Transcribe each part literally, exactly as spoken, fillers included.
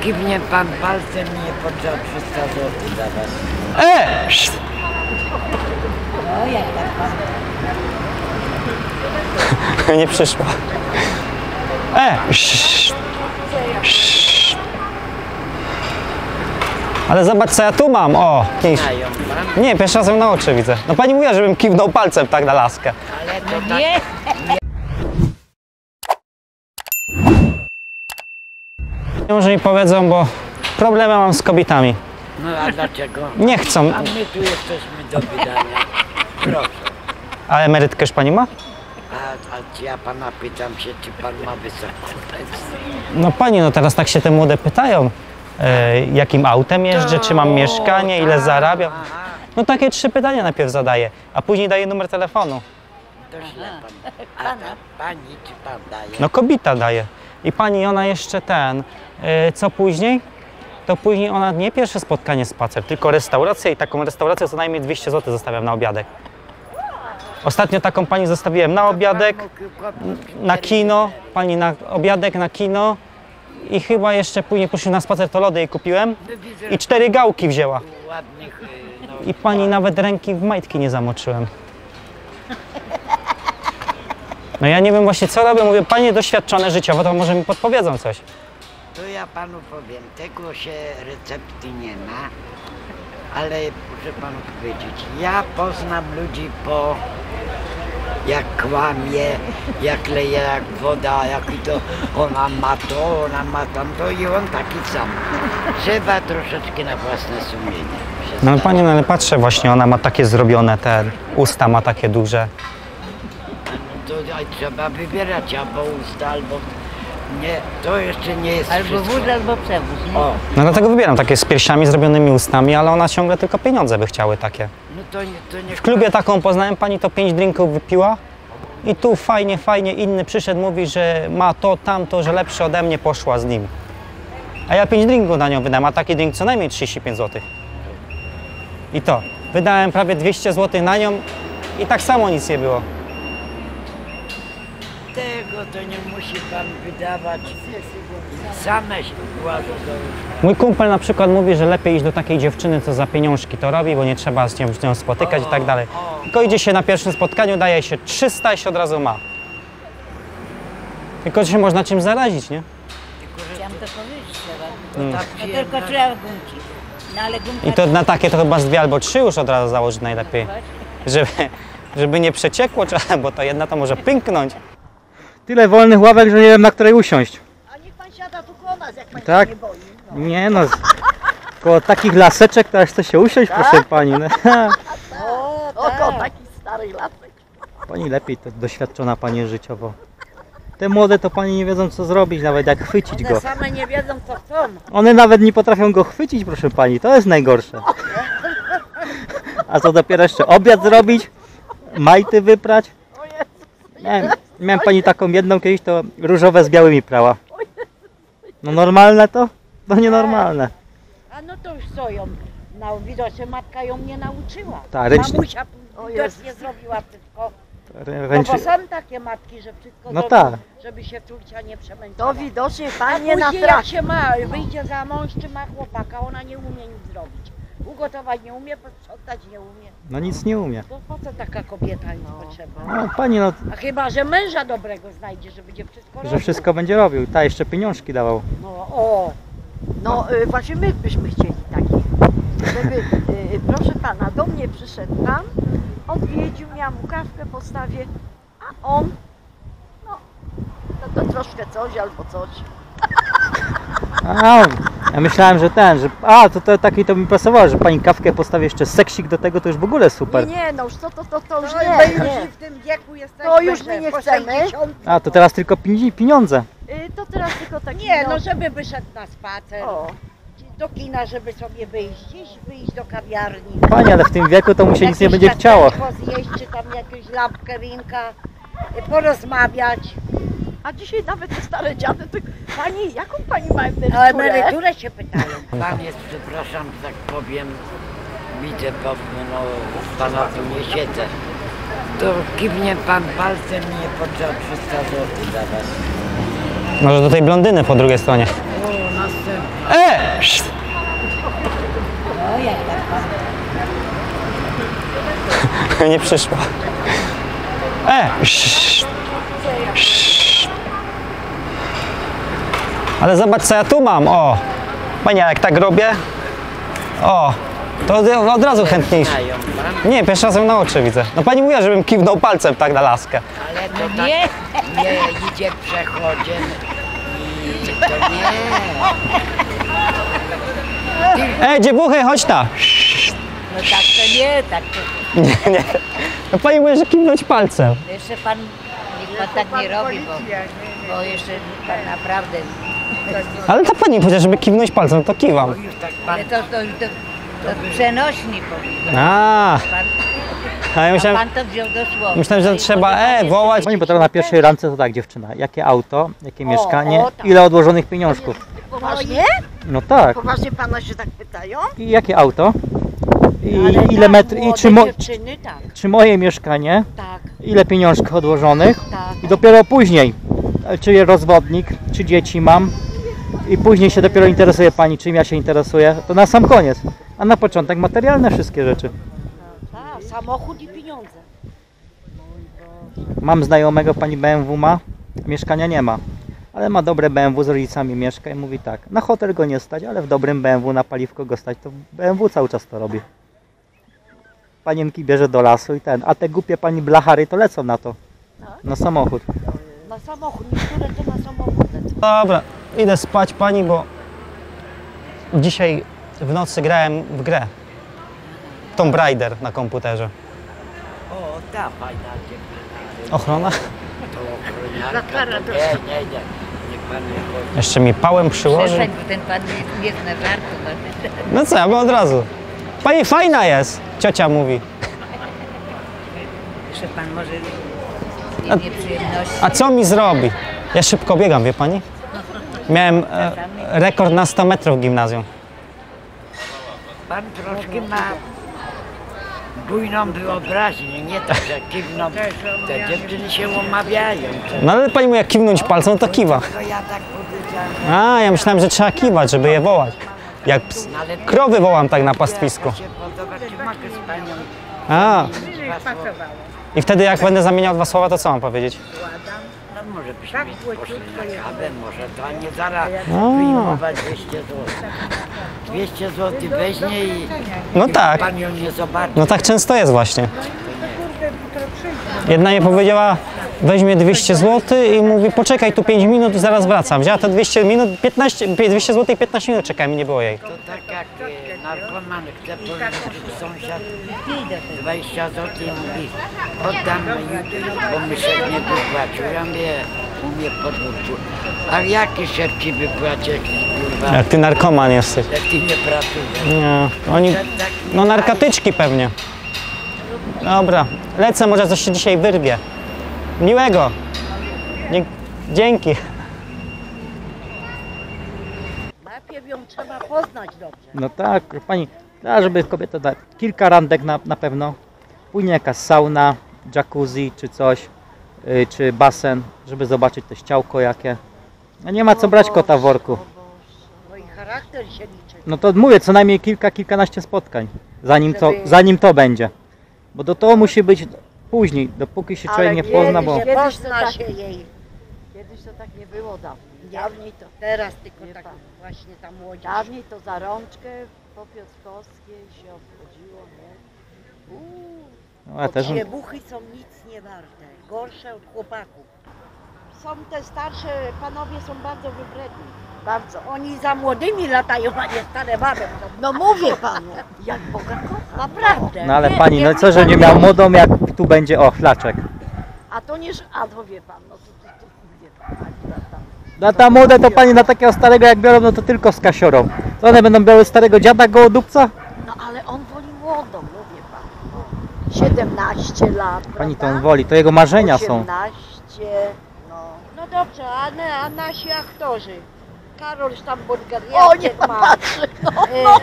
Kiwnie pan palcem nie potrzeba trzysta złotych za was. E! O, jak tak pan? Nie przyszła. E! Ale zobacz, co ja tu mam, o! Nie, pierwszy razem na oczy widzę. No pani mówiła, żebym kiwnął palcem tak na laskę. Ale to nie! Nie może mi powiedzą, bo problemy mam z kobietami. No a dlaczego? Nie chcą. A my tu jesteśmy do wydania. Proszę. A emerytkę już pani ma? A, a ja pana pytam się, czy pan ma wysoką pensję. No pani, no teraz tak się te młode pytają. E, jakim autem jeżdżę, czy mam mieszkanie, ile zarabiam. No takie trzy pytania najpierw zadaję, a później daję numer telefonu. To źle pan. A ta pani czy pan daje? No kobieta daje. I pani, ona jeszcze ten, e, co później? To później ona nie pierwsze spotkanie spacer, tylko restaurację i taką restaurację co najmniej dwieście złotych zostawiam na obiadek. Ostatnio taką pani zostawiłem na obiadek, na kino, pani na obiadek, na kino. I chyba jeszcze później poszliśmy na spacer, to lody jej kupiłem i cztery gałki wzięła. I pani nawet ręki w majtki nie zamoczyłem. No ja nie wiem właśnie co robię, mówię, panie doświadczone życiowo, to może mi podpowiedzą coś. To ja panu powiem, tego się recepty nie ma, ale muszę panu powiedzieć, ja poznam ludzi po... jak kłamie, jak leje, jak woda, jak to ona ma to, ona ma tamto i on taki sam. Trzeba troszeczkę na własne sumienie. No panie, no ale patrzę właśnie, ona ma takie zrobione, te usta ma takie duże. To trzeba wybierać albo usta, albo nie, to jeszcze nie jest albo wszystko. Albo wód, albo przewóz. O. No dlatego wybieram takie z piersiami zrobionymi ustami, ale ona ciągle tylko pieniądze by chciały takie. No to nie, to nie w klubie taką poznałem, pani to pięć drinków wypiła i tu fajnie, fajnie, inny przyszedł, mówi, że ma to, tamto, że lepsze ode mnie, poszła z nim. A ja pięć drinków na nią wydałem, a taki drink co najmniej trzydzieści pięć złotych. I to, wydałem prawie dwieście złotych na nią i tak samo nic nie było. Tego to nie musi pan wydawać, same się kładą do łóżka. Mój kumpel na przykład mówi, że lepiej iść do takiej dziewczyny, co za pieniążki to robi, bo nie trzeba z nią, z nią spotykać o, i tak dalej. O. Tylko idzie się na pierwszym spotkaniu, daje się trzysta i się od razu ma. Tylko się można czym zarazić, nie? Chciałam to powiedzieć teraz. Hmm. No tylko trzeba gumki. No, ale gumka... I to na takie to chyba z dwie albo trzy już od razu założyć najlepiej. Żeby, żeby nie przeciekło, bo to jedna to może pęknąć. Tyle wolnych ławek, że nie wiem na której usiąść. A niech pan siada tu koło nas, jak pan tak? się nie boi. No. Nie no, koło takich laseczek to aż chce się usiąść, tak? Proszę pani. No. O, tak. Koło takich starych lasek. Pani lepiej to doświadczona pani życiowo. Te młode to pani nie wiedzą co zrobić, nawet jak chwycić One go. One same nie wiedzą co chcą. One nawet nie potrafią go chwycić, proszę pani, to jest najgorsze. A co dopiero jeszcze obiad zrobić, majty wyprać. Nie, miałem pani taką jedną kiedyś, to różowe z białymi prała. No normalne to? To nienormalne. A no to już co ją? No, widocznie matka ją nie nauczyła. Ta, ręcznie. Mamusia widocznie zrobiła wszystko. No bo są takie matki, że wszystko no zrobią, ta. żeby się córcia nie przemęczyła. To widocznie pani na później jak się ma, wyjdzie za mąż czy ma chłopaka, ona nie umie nic zrobić. Ugotować nie umie, posprzątać nie umie. No nic nie umie. No po co taka kobieta jest no. potrzeba? No pani no... A chyba, że męża dobrego znajdzie, że będzie wszystko robił. Że wszystko będzie robił. Ta jeszcze pieniążki dawał. No o! No, no. Y, właśnie my byśmy chcieli takich. Żeby, y, proszę pana, do mnie przyszedł pan, odwiedził, ja mu kawkę postawię, a on, no, no to troszkę coś albo coś. A, ja myślałem, że ten, że a, to, to taki to mi pasowało, że pani kawkę postawi jeszcze seksik do tego, to już w ogóle super. Nie, nie no już to, to, to, to już no, nie, nie. W tym wieku to już my nie chcemy. A, to teraz tylko pieniądze. Yy, to teraz tylko takie. Nie, no żeby wyszedł na spacer, o. do kina, żeby sobie wyjść, gdzieś wyjść do kawiarni. Pani, ale w tym wieku to mu się nic nie będzie chciało. Zjeść, czy tam jakąś lampkę, winka, porozmawiać. A dzisiaj nawet te stare dziady, to pani, jaką pani ma emeryturę? O emeryturę się pytają. Pan jest, przepraszam, tak powiem, widzę, bo no, pana tu nie siedzę. To kiwnie pan palcem nie potrzeba trzysta złotych za was. Może do tej blondyny po drugiej stronie. O, następna. O, jak tak pan. Nie przyszła. E! Ale zobacz, co ja tu mam, o! Panie, jak tak robię, o! To od razu chętniejszy. Nie, pierwszy raz ją nauczę, widzę. No pani mówiła, żebym kiwnął palcem tak na laskę. Ale to tak nie idzie przechodziem i to nie. Ej, dziebuchy, chodź ta. No tak to nie, tak to nie. Nie, nie. No pani mówi, że kiwnąć palcem. Jeszcze pan, niech pan tak nie robi, bo, bo jeszcze pan naprawdę... Ale ta pani powiedziała, żeby kiwnąć palcem, to kiwam. Ale to, to, to... To przenośni powinno. A, a ja myślałem, a pan to wziął dosłownie. Myślałem, że trzeba e, wołać. Oni potrafią na pierwszej randce, to tak dziewczyna. Jakie auto, jakie o, mieszkanie, o, tak. Ile odłożonych pieniążków. Poważnie? No tak. Poważnie pana się tak pytają? I jakie auto? I ale ile metrów? I czy, mo tak. Czy moje mieszkanie? Tak. Ile pieniążków odłożonych? Tak. I dopiero później, czy rozwodnik, czy dzieci mam. I później się dopiero interesuje pani, czym ja się interesuję. To na sam koniec. A na początek materialne wszystkie rzeczy. No, tak, samochód i pieniądze. Mam znajomego, pani B M W ma, mieszkania nie ma. Ale ma dobre B M W, z rodzicami mieszka i mówi tak, na hotel go nie stać, ale w dobrym B M W, na paliwko go stać, to B M W cały czas to robi. Panienki bierze do lasu i ten, a te głupie pani blachary to lecą na to. Na samochód. Na samochód, niektóre to na samochód lecą. Dobra, idę spać pani, bo dzisiaj... W nocy grałem w grę. Tomb Raider na komputerze. O, ta fajna dziewczyna. Ochrona? To ochrona. Nie, nie, nie. Niech pan nie chodzi. Jeszcze mi pałem przyłoży. Przestań, bo ten pan nie zna żartu. No co, ja bym od razu. Pani fajna jest, ciocia mówi. Jeszcze pan może mieć nieprzyjemności. A co mi zrobi? Ja szybko biegam, wie pani? Miałem e, rekord na sto metrów w gimnazjum. Pan troszkę ma bujną wyobraźnię, nie tak, że kiwną, te dziewczyny się omawiają. No ale pani mówi, jak kiwnąć palcem, no to kiwa. A, ja myślałem, że trzeba kiwać, żeby je wołać. Jak krowy wołam tak na pastwisku. A. I wtedy jak będę zamieniał dwa słowa, to co mam powiedzieć? Może byśmy poszli na kawę, może to, a nie zaraz wyjmować dwieście złotych. dwieście złotych weźmie i, no i tak. Pan ją nie zobaczy. No tak często jest właśnie. Jedna mi powiedziała, weźmie dwieście złotych i mówi, poczekaj tu pięć minut i zaraz wracam. Wzięła to dwieście minut, piętnaście, dwieście złotych i piętnaście minut czekałem i nie było jej. To tak jak e, narkoman chce powiedzieć, sąsiad dwadzieścia złotych i mówi, oddam, bo my się nie wypłacił. Ja mnie, mnie podwórczył. A jaki się ci wypłaci, kurwa? Jak ty narkoman jesteś. Jak ty nie pracujesz. Nie, oni, no narkotyczki pewnie. Dobra, lecę, może coś się dzisiaj wyrwie. Miłego. Dzięki. Najpierw ją trzeba poznać dobrze. No tak, pani, żeby kobieta dać kilka randek na, na pewno. Później jakaś sauna, jacuzzi czy coś, yy, czy basen, żeby zobaczyć też ciałko jakie. A nie ma co brać kota w worku. No i charakter się liczy. No to mówię, co najmniej kilka, kilkanaście spotkań, zanim, co, zanim to będzie. Bo do tego musi być później, dopóki się człowiek nie pozna, bo... Kiedyś pozna się jej. Kiedyś to tak nie było dawno. Dawniej to... Teraz tylko tak właśnie ta młodzież. Dawniej to za rączkę po Piotrkowskiej się obchodziło, nie? Uuu, no, ja też... Dziebuchy są nic nie warte, gorsze od chłopaków. Są te starsze, panowie są bardzo wybredni. Bardzo. Oni za młodymi latają, a nie stare baby. No mówię panu, jak Boga kocha. Naprawdę. No ale nie, pani, no co, że nie miał młodą, jak tu będzie, o, flaczek. A to nie, a to wie pan, no to, to, to wie pan. Na ta młoda to pani, na takiego starego jak biorą, no to tylko z kasiorą. To one będą biorły starego dziada goło dupca? No ale on woli młodą, mówię pan. siedemnaście lat, prawda? Pani to on woli, to jego marzenia osiemnaście, są. No. No dobrze, a, ne, a nasi aktorzy. Karol Stamburger, o, nie ma, patrzy, no, no.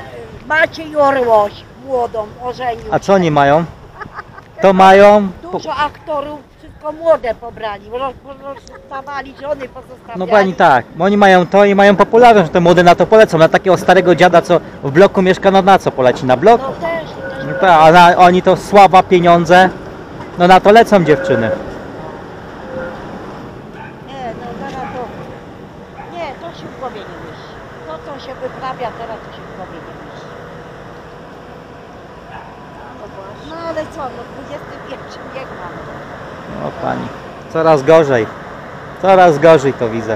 Maciej Orłoś, młodą, ożenił. A co oni mają? To mają... Dużo aktorów, wszystko tylko młode pobrali, bo rozdawali, żony pozostawiali. No pani tak, bo oni mają to i mają popularność, że te młode na to polecą, na takiego starego dziada, co w bloku mieszka, no na co poleci, na blok? No też, też. No ta, a na, oni to sława, pieniądze, no na to lecą dziewczyny. Nie, no zaraz to, nie, to się w głowie nie myśli. To, co się wyprawia teraz, to się w głowie nie myśli. No ale co, no dwudziesty pierwszy wiek mamy. O pani, coraz gorzej, coraz gorzej to widzę.